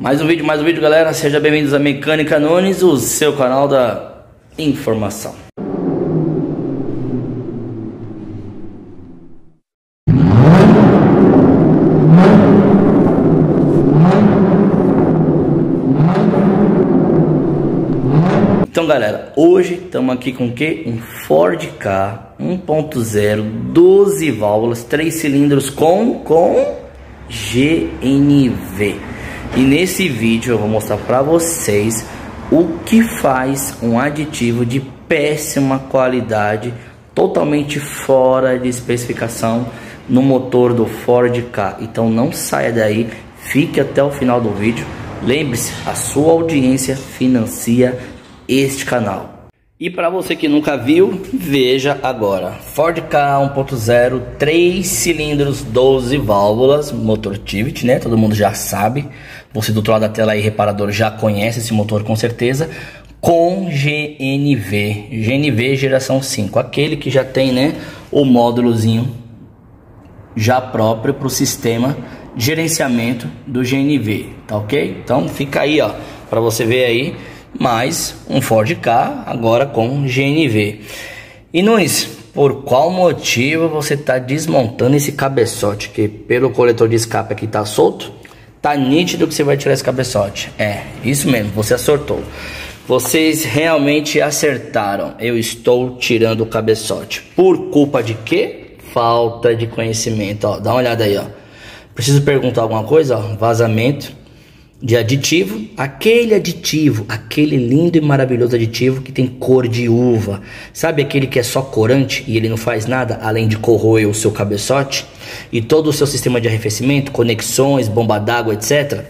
Mais um vídeo, galera. Sejam bem-vindos a Mecânica Nunes, o seu canal da informação. Então, galera, hoje estamos aqui com o que? Um Ford Ka 1.0, 12 válvulas, 3 cilindros com GNV. E nesse vídeo eu vou mostrar para vocês o que faz um aditivo de péssima qualidade, totalmente fora de especificação, no motor do Ford Ka. Então não saia daí, fique até o final do vídeo. Lembre-se, a sua audiência financia este canal. E para você que nunca viu, veja agora. Ford Ka 1.0, 3 cilindros, 12 válvulas, motor Tivit, né? Todo mundo já sabe. Você do outro lado da tela aí, reparador, já conhece esse motor com certeza. Com GNV. GNV geração 5. Aquele que já tem, né, o módulozinho já próprio para o sistema de gerenciamento do GNV. Tá ok? Então fica aí, ó, para você ver aí. Mais um Ford Ka agora com GNV. E Nunes, por qual motivo você está desmontando esse cabeçote? Que pelo coletor de escape aqui tá solto. Tá nítido que você vai tirar esse cabeçote. É, isso mesmo, você acertou. Vocês realmente acertaram. Eu estou tirando o cabeçote. Por culpa de quê? Falta de conhecimento. Ó, dá uma olhada aí, ó. Preciso perguntar alguma coisa, ó. Vazamento de aditivo. Aquele lindo e maravilhoso aditivo que tem cor de uva. Sabe aquele que é só corante e ele não faz nada além de corroer o seu cabeçote e todo o seu sistema de arrefecimento, conexões, bomba d'água, etc.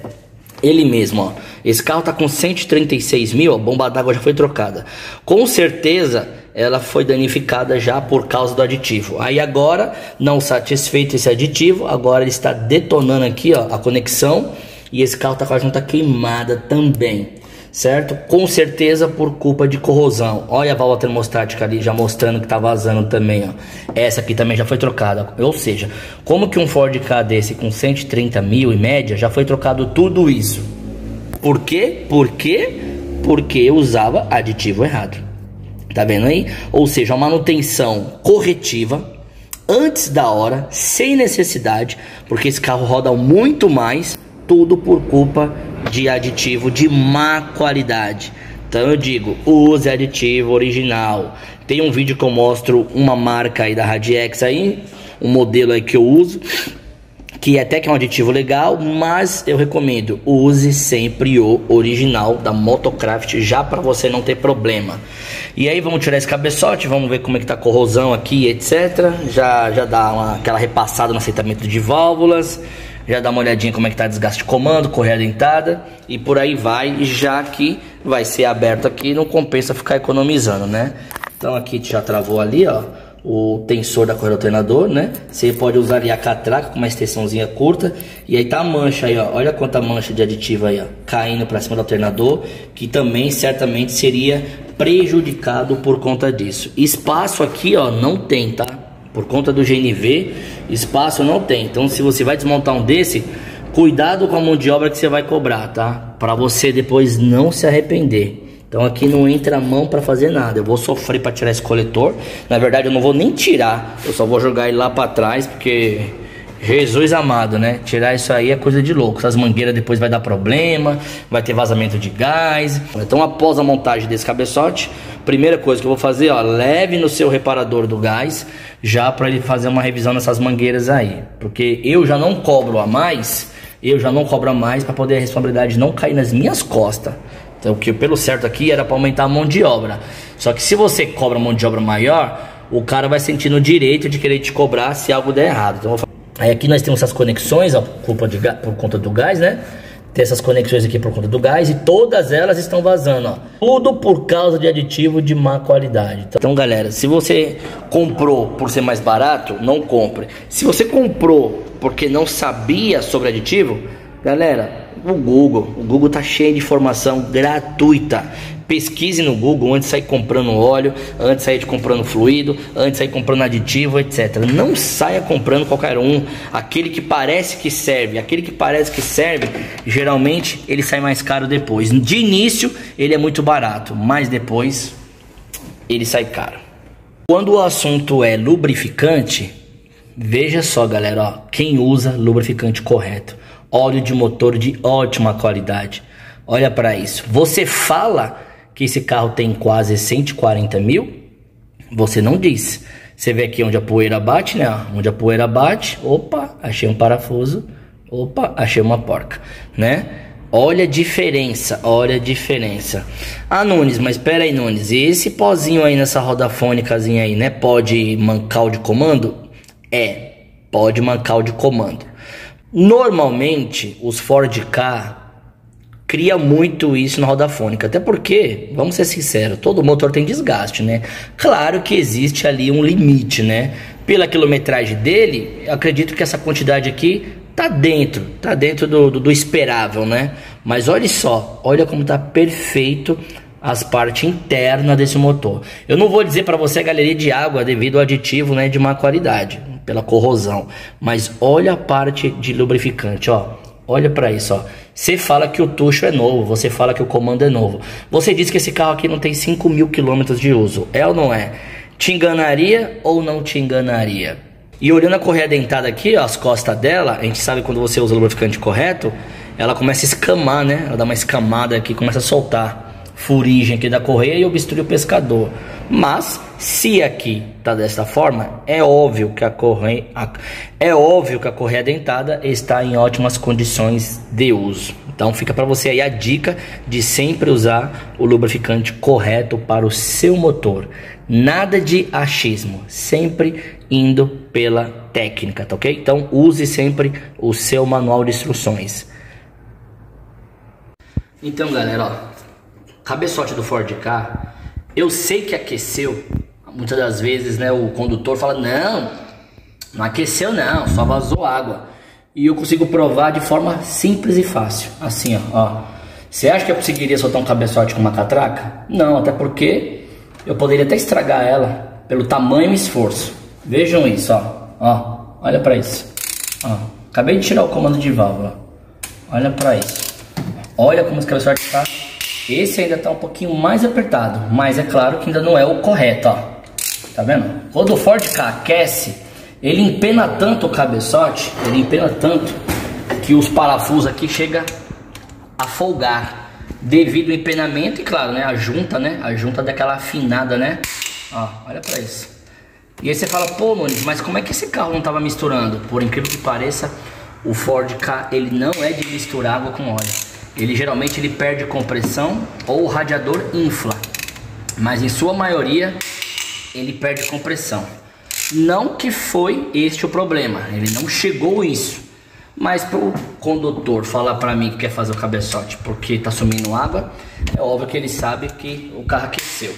Ele mesmo, ó. Esse carro tá com 136 mil, a bomba d'água já foi trocada. Com certeza ela foi danificada já por causa do aditivo. Aí agora, não satisfeito esse aditivo, agora ele está detonando aqui, ó, a conexão. E esse carro tá com a junta queimada também, certo? Com certeza por culpa de corrosão. Olha a válvula termostática ali já mostrando que tá vazando também, ó. Essa aqui também já foi trocada. Ou seja, como que um Ford Ka desse com 130 mil em média já foi trocado tudo isso? Por quê? Porque usava aditivo errado. Tá vendo aí? Ou seja, a manutenção corretiva antes da hora, sem necessidade, porque esse carro roda muito mais. Tudo por culpa de aditivo de má qualidade. Então eu digo, use aditivo original. Tem um vídeo que eu mostro uma marca aí da Radiex aí, um modelo aí que eu uso, que até que é um aditivo legal, mas eu recomendo, use sempre o original da Motocraft, já para você não ter problema. E aí vamos tirar esse cabeçote, vamos ver como é que tá a corrosão aqui, etc. Já dá aquela repassada no aceitamento de válvulas. Já dá uma olhadinha como é que tá desgaste de comando, correia dentada e por aí vai, já que vai ser aberto aqui, não compensa ficar economizando, né? Então aqui já travou ali, ó, o tensor da correia do alternador, né? Você pode usar ali a catraca com uma extensãozinha curta e aí tá a mancha aí, ó, olha quanta mancha de aditivo aí, ó, caindo pra cima do alternador, que também certamente seria prejudicado por conta disso. Espaço aqui, ó, não tem, tá? Por conta do GNV, espaço não tem. Então se você vai desmontar um desse, cuidado com a mão de obra que você vai cobrar, tá? Para você depois não se arrepender. Então aqui não entra a mão para fazer nada. Eu vou sofrer para tirar esse coletor. Na verdade eu não vou nem tirar, eu só vou jogar ele lá para trás, porque Jesus amado, né? Tirar isso aí é coisa de louco. Essas mangueiras depois vai dar problema, vai ter vazamento de gás. Então após a montagem desse cabeçote, primeira coisa que eu vou fazer, ó, leve no seu reparador do gás, já para ele fazer uma revisão nessas mangueiras aí, porque eu já não cobro a mais, para poder a responsabilidade não cair nas minhas costas. Então o que pelo certo aqui era para aumentar a mão de obra. Só que se você cobra mão de obra maior, o cara vai sentindo o direito de querer te cobrar se algo der errado. Então eu vou... Aí aqui nós temos essas conexões, ó, por conta do gás, né? Tem essas conexões aqui por conta do gás e todas elas estão vazando, ó. Tudo por causa de aditivo de má qualidade. Então, galera, se você comprou por ser mais barato, não compre. Se você comprou porque não sabia sobre aditivo, galera, o Google tá cheio de informação gratuita. Pesquise no Google antes de sair comprando óleo, antes de sair comprando fluido, antes de sair comprando aditivo, etc. Não saia comprando qualquer um. Aquele que parece que serve, geralmente ele sai mais caro depois. De início ele é muito barato, mas depois ele sai caro. Quando o assunto é lubrificante, veja só, galera, ó, quem usa lubrificante correto, óleo de motor de ótima qualidade. Olha para isso. Você fala que esse carro tem quase 140 mil, você não diz. Você vê aqui onde a poeira bate, né? Onde a poeira bate, opa, achei um parafuso, opa, achei uma porca, né? Olha a diferença, Ah, Nunes, mas espera aí, Nunes, e esse pozinho aí nessa roda fônicazinha aí, né? Pode mancar o de comando? É, pode mancar o de comando. Normalmente, os Ford Ka cria muito isso na roda fônica, até porque, vamos ser sinceros, todo motor tem desgaste, né? Claro que existe ali um limite, né? Pela quilometragem dele, eu acredito que essa quantidade aqui tá dentro do esperável, né? Mas olha só, olha como tá perfeito as partes internas desse motor. Eu não vou dizer para você a galeria de água devido ao aditivo, né, de má qualidade, pela corrosão, mas olha a parte de lubrificante, ó. Olha para isso, ó. Você fala que o tucho é novo, você fala que o comando é novo. Você diz que esse carro aqui não tem 5 mil quilômetros de uso. É ou não é? Te enganaria ou não te enganaria? E olhando a correia dentada aqui, ó, as costas dela, a gente sabe quando você usa o lubrificante correto, ela começa a escamar, né? Ela dá uma escamada aqui, começa a soltar fuligem aqui da correia e obstrui o pescador. Mas se aqui tá dessa forma, é óbvio que a correia dentada está em ótimas condições de uso. Então fica para você aí a dica de sempre usar o lubrificante correto para o seu motor. Nada de achismo, sempre indo pela técnica, tá ok? Então use sempre o seu manual de instruções. Então, galera, ó, cabeçote do Ford Ka, eu sei que aqueceu. Muitas das vezes, né, o condutor fala, não, não aqueceu não, só vazou água. E eu consigo provar de forma simples e fácil. Assim, ó, ó. Você acha que eu conseguiria soltar um cabeçote com uma catraca? Não, até porque eu poderia até estragar ela pelo tamanho e esforço. Vejam isso, ó, ó. Olha pra isso. Ó, acabei de tirar o comando de válvula. Olha pra isso. Olha como esse cabeçote está. Esse ainda tá um pouquinho mais apertado, mas é claro que ainda não é o correto, ó. Tá vendo? Quando o Ford Ka aquece, ele empena tanto o cabeçote, ele empena tanto que os parafusos aqui chega a folgar devido ao empenamento e, claro, né, a junta, né? A junta daquela afinada, né? Ó, olha pra isso. E aí você fala, pô, Nunes, mas como é que esse carro não tava misturando? Por incrível que pareça, o Ford Ka, ele não é de misturar água com óleo. Ele geralmente ele perde compressão ou o radiador infla, mas em sua maioria ele perde compressão. Não que foi este o problema, ele não chegou a isso, mas para o condutor falar para mim que quer fazer o cabeçote porque está sumindo água, é óbvio que ele sabe que o carro aqueceu.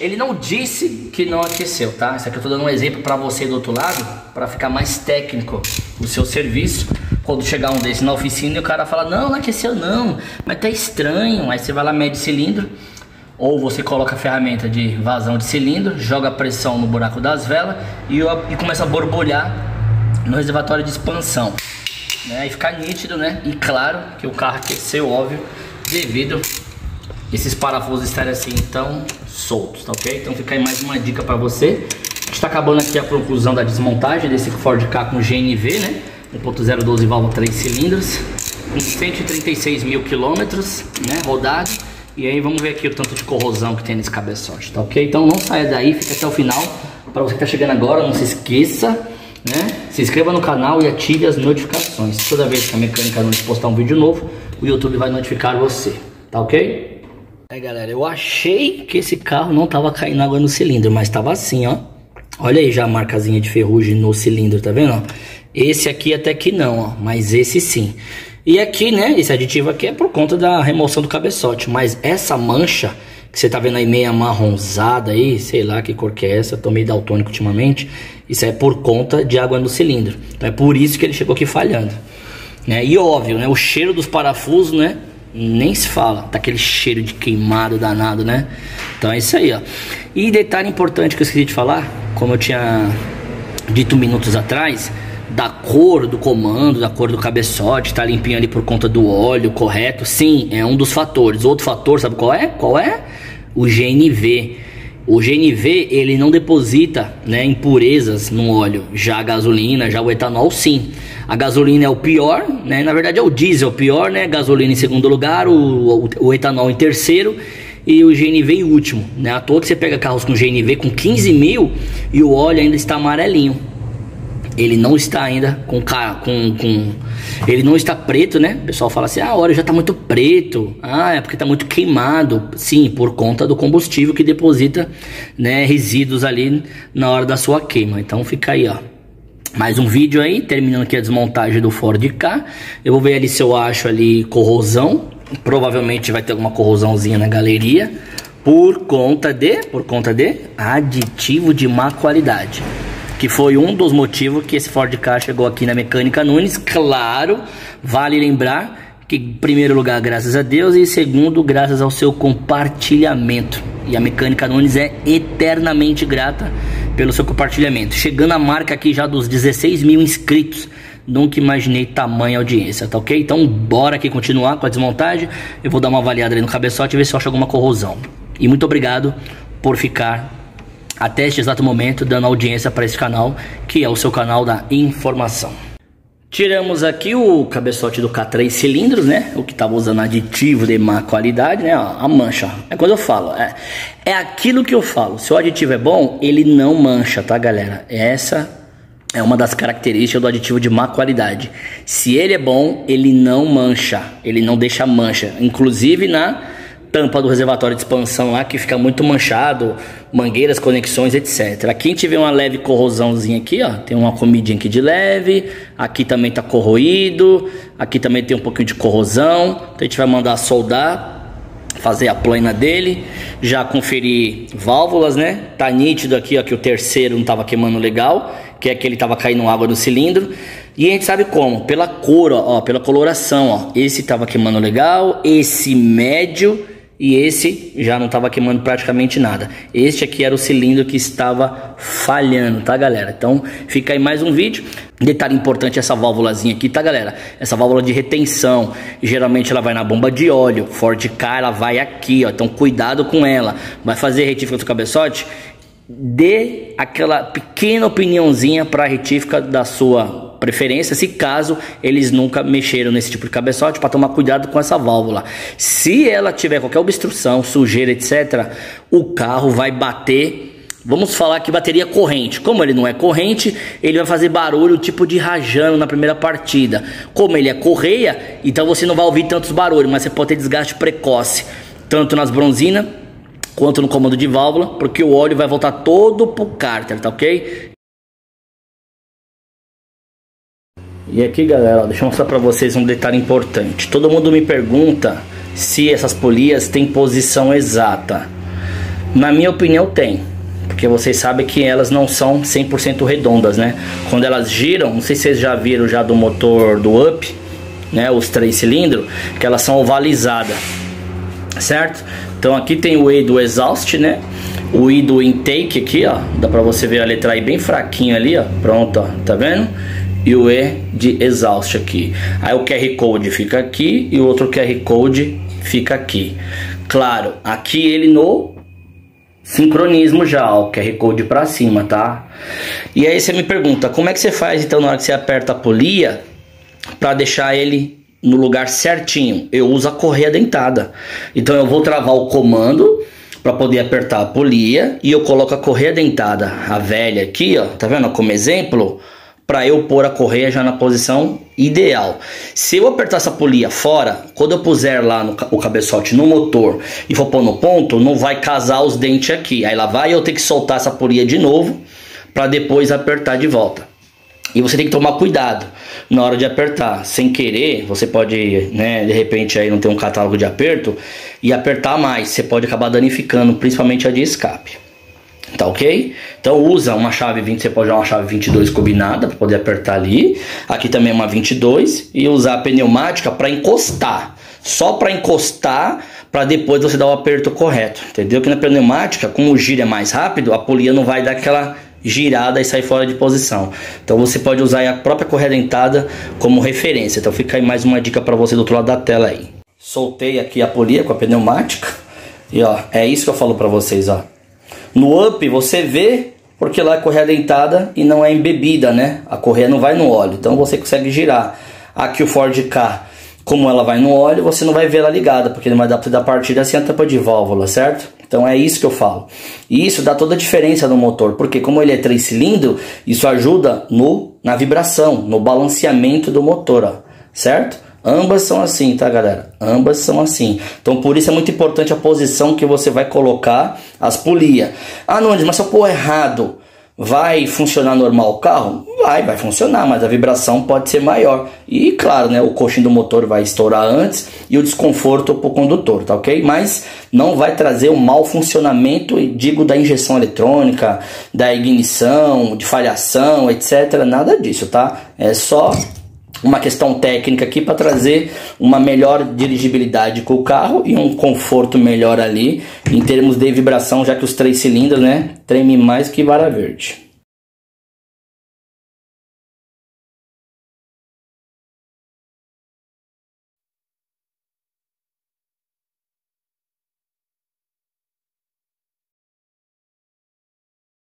Ele não disse que não aqueceu, tá? Isso aqui eu estou dando um exemplo para você do outro lado, para ficar mais técnico o seu serviço. Quando chegar um desses na oficina e o cara fala, não, não aqueceu não, mas tá estranho. Aí você vai lá, mede cilindro, ou você coloca a ferramenta de vazão de cilindro, joga a pressão no buraco das velas e começa a borbulhar no reservatório de expansão, né? E fica nítido, né? E claro que o carro aqueceu, óbvio, devido a esses parafusos estarem assim tão soltos, tá ok? Então fica aí mais uma dica pra você. A gente tá acabando aqui a conclusão da desmontagem desse Ford Ka com GNV, né? 1.012 válvula 3 cilindros, com 136 mil quilômetros, né, rodado. E aí vamos ver aqui o tanto de corrosão que tem nesse cabeçote, tá ok? Então não saia daí, fica até o final. Para você que tá chegando agora, não se esqueça, né, se inscreva no canal e ative as notificações. Toda vez que a Mecânica Nunes postar um vídeo novo, o YouTube vai notificar você, tá ok? É, galera, eu achei que esse carro não tava caindo água no cilindro, mas tava assim, ó. Olha aí já a marcazinha de ferrugem no cilindro, tá vendo? Esse aqui até que não, ó, mas esse sim. E aqui, né, esse aditivo aqui é por conta da remoção do cabeçote. Mas essa mancha que você tá vendo aí meio amarronzada aí, sei lá que cor que é essa, eu tô meio daltônico ultimamente. Isso é por conta de água no cilindro. Então é por isso que ele chegou aqui falhando. né? E óbvio, né? O cheiro dos parafusos, né? Nem se fala, tá aquele cheiro de queimado danado, né? Então é isso aí, ó. E detalhe importante que eu esqueci de falar, como eu tinha dito minutos atrás, da cor do comando, da cor do cabeçote, tá limpinho ali por conta do óleo, correto? Sim, é um dos fatores. Outro fator, sabe qual é? Qual é? O GNV. O GNV, ele não deposita, né, impurezas no óleo. Já a gasolina, já o etanol, sim. A gasolina é o pior, né? Na verdade é o diesel o pior, né? Gasolina em segundo lugar, o etanol em terceiro e o GNV em último, né? À toa que você pega carros com GNV com 15 mil e o óleo ainda está amarelinho. Ele não está ainda ele não está preto, né? O pessoal fala assim, ah, o óleo já está muito preto. Ah, é porque está muito queimado. Sim, por conta do combustível que deposita, né, resíduos ali na hora da sua queima. Então fica aí, ó. Mais um vídeo aí, terminando aqui a desmontagem do Ford Ka. Eu vou ver ali se eu acho ali corrosão. Provavelmente vai ter alguma corrosãozinha na galeria. Por conta de aditivo de má qualidade. Que foi um dos motivos que esse Ford Ka chegou aqui na Mecânica Nunes. Claro, vale lembrar que em primeiro lugar graças a Deus e em segundo graças ao seu compartilhamento. E a Mecânica Nunes é eternamente grata pelo seu compartilhamento. Chegando a marca aqui já dos 16 mil inscritos. Nunca imaginei tamanha audiência, tá ok? Então bora aqui continuar com a desmontagem. Eu vou dar uma avaliada ali no cabeçote e ver se eu acho alguma corrosão. E muito obrigado por ficar até este exato momento dando audiência para esse canal, que é o seu canal da informação. Tiramos aqui o cabeçote do Ka 3 cilindros, né? O que estava usando aditivo de má qualidade, né? Ó, a mancha. É quando eu falo. É aquilo que eu falo. Se o aditivo é bom, ele não mancha, tá, galera? Essa é uma das características do aditivo de má qualidade. Se ele é bom, ele não mancha. Ele não deixa mancha. Inclusive na tampa do reservatório de expansão lá, que fica muito manchado, mangueiras, conexões, etc. Aqui a gente vê uma leve corrosãozinha aqui, ó, tem uma comidinha aqui de leve, aqui também tá corroído, aqui também tem um pouquinho de corrosão, então a gente vai mandar soldar, fazer a plana dele, já conferir válvulas, né, tá nítido aqui, ó, que o terceiro não tava queimando legal, que é que ele tava caindo água no cilindro. E a gente sabe como, pela cor, ó, pela coloração, ó, esse tava queimando legal, esse médio, e esse já não estava queimando praticamente nada. Este aqui era o cilindro que estava falhando, tá, galera? Então fica aí mais um vídeo. Detalhe importante, essa válvulazinha aqui, tá, galera? Essa válvula de retenção, geralmente ela vai na bomba de óleo. Ford Ka, ela vai aqui, ó. Então cuidado com ela. Vai fazer retífica do cabeçote? Dê aquela pequena opiniãozinha para a retífica da sua preferência, se caso eles nunca mexeram nesse tipo de cabeçote, para tomar cuidado com essa válvula. Se ela tiver qualquer obstrução, sujeira, etc., o carro vai bater. Vamos falar que bateria corrente. Como ele não é corrente, ele vai fazer barulho tipo de rajando na primeira partida. Como ele é correia, então você não vai ouvir tantos barulhos, mas você pode ter desgaste precoce, tanto nas bronzinas quanto no comando de válvula, porque o óleo vai voltar todo pro cárter, tá ok? E aqui, galera, ó, deixa eu mostrar pra vocês um detalhe importante. Todo mundo me pergunta se essas polias têm posição exata. Na minha opinião, tem. Porque vocês sabem que elas não são 100% redondas, né? Quando elas giram, não sei se vocês já viram já do motor do Up, né? Os 3 cilindros, que elas são ovalizadas, certo? Então aqui tem o E do exhaust, né? O I do intake aqui, ó. Dá pra você ver a letra I bem fraquinha ali, ó. Pronto, ó. Tá vendo? E o E de exhaust aqui. Aí o QR Code fica aqui e o outro QR Code fica aqui. Claro, aqui ele no sincronismo já, ó, o QR Code pra cima, tá? E aí você me pergunta, como é que você faz então na hora que você aperta a polia pra deixar ele no lugar certinho? Eu uso a correia dentada. Então eu vou travar o comando para poder apertar a polia e eu coloco a correia dentada, a velha aqui, ó, tá vendo? Como exemplo, para eu pôr a correia já na posição ideal. Se eu apertar essa polia fora, quando eu puser lá o cabeçote no motor e for pôr no ponto, não vai casar os dentes aqui. Aí lá vai eu ter que soltar essa polia de novo para depois apertar de volta. E você tem que tomar cuidado na hora de apertar. Sem querer, você pode, né, de repente aí não ter um catálogo de aperto e apertar mais. Você pode acabar danificando, principalmente a de escape. Tá ok? Então usa uma chave 20, você pode usar uma chave 22 combinada para poder apertar ali. Aqui também é uma 22 e usar a pneumática para encostar. Só para encostar, para depois você dar o aperto correto, entendeu? Que na pneumática, como gira mais rápido, a polia não vai dar aquela girada e sair fora de posição. Então você pode usar a própria correia dentada como referência. Então fica aí mais uma dica para você do outro lado da tela aí. Soltei aqui a polia com a pneumática e ó, é isso que eu falo para vocês, ó. No up você vê, porque lá é correia dentada e não é embebida, né? A correia não vai no óleo, então você consegue girar. Aqui o Ford Ka, como ela vai no óleo, você não vai ver ela ligada, porque não vai dar para dar partida sem a tampa de válvula, certo? Então é isso que eu falo. E isso dá toda a diferença no motor, porque como ele é 3 cilindros, isso ajuda na vibração, no balanceamento do motor, ó, certo? Ambas são assim, tá, galera? Ambas são assim. Então, por isso é muito importante a posição que você vai colocar as polias. Ah, Nunes, mas se eu pôr errado, vai funcionar normal o carro? Vai funcionar, mas a vibração pode ser maior. E, claro, né, o coxinho do motor vai estourar antes e o desconforto para o condutor, tá ok? Mas não vai trazer um mau funcionamento, digo, da injeção eletrônica, da ignição, de falhação, etc. Nada disso, tá? É só uma questão técnica aqui para trazer uma melhor dirigibilidade com o carro e um conforto melhor ali em termos de vibração, já que os 3 cilindros, né, tremem mais que vara verde.